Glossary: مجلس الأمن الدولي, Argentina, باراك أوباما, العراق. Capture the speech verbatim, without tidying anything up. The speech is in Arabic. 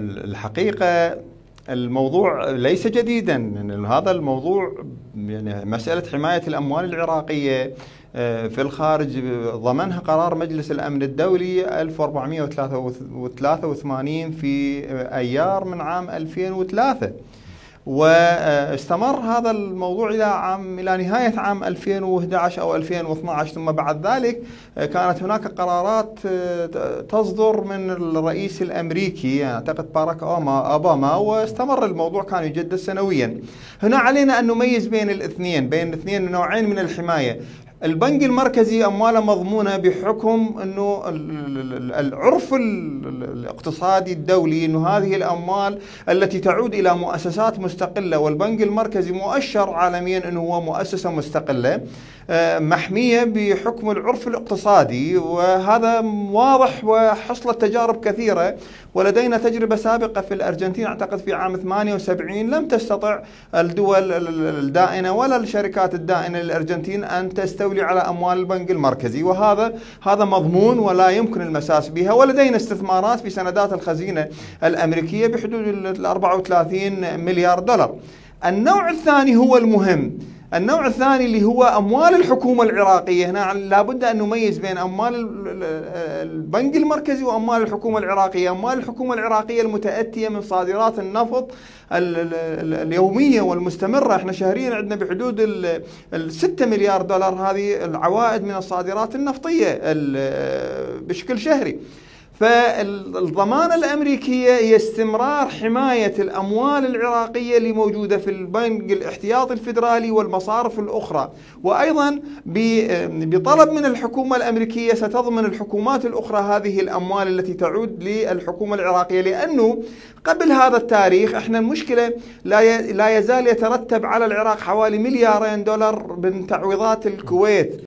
الحقيقة الموضوع ليس جديدا، يعني هذا الموضوع يعني مسألة حماية الأموال العراقية في الخارج ضمنها قرار مجلس الأمن الدولي ألف وأربعمئة وثلاثة وثمانين في أيار من عام ألفين وثلاثة، واستمر هذا الموضوع إلى عام إلى نهاية عام ألفين وأحد عشر أو ألفين واثني عشر، ثم بعد ذلك كانت هناك قرارات تصدر من الرئيس الأمريكي أعتقد باراك أوباما، واستمر الموضوع كان يجدد سنويا. هنا علينا أن نميز بين الاثنين بين الاثنين نوعين من الحماية. البنك المركزي أمواله مضمونة بحكم أنه العرف الاقتصادي الدولي أنه هذه الأموال التي تعود إلى مؤسسات مستقلة، والبنك المركزي مؤشر عالميا أنه هو مؤسسة مستقلة محمية بحكم العرف الاقتصادي، وهذا واضح وحصلت تجارب كثيرة، ولدينا تجربة سابقة في الأرجنتين أعتقد في عام ثمانية وسبعين لم تستطع الدول الدائنة ولا الشركات الدائنة للأرجنتين أن تستوي على أموال البنك المركزي، وهذا هذا مضمون ولا يمكن المساس بها. ولدينا استثمارات في سندات الخزينة الأمريكية بحدود ال أربعة وثلاثين مليار دولار. النوع الثاني هو المهم، النوع الثاني اللي هو أموال الحكومة العراقية. هنا لابد أن نميز بين أموال البنك المركزي وأموال الحكومة العراقية. أموال الحكومة العراقية المتأتية من صادرات النفط اليومية والمستمرة، احنا شهريا عندنا بحدود ال ستة مليار دولار هذه العوائد من الصادرات النفطية بشكل شهري. فالضمانة الأمريكية هي استمرار حماية الأموال العراقية اللي موجودة في البنك الاحتياطي الفيدرالي والمصارف الأخرى، وأيضا بطلب من الحكومة الأمريكية ستضمن الحكومات الأخرى هذه الأموال التي تعود للحكومة العراقية، لأنه قبل هذا التاريخ احنا المشكلة لا يزال يترتب على العراق حوالي مليارين دولار من تعويضات الكويت.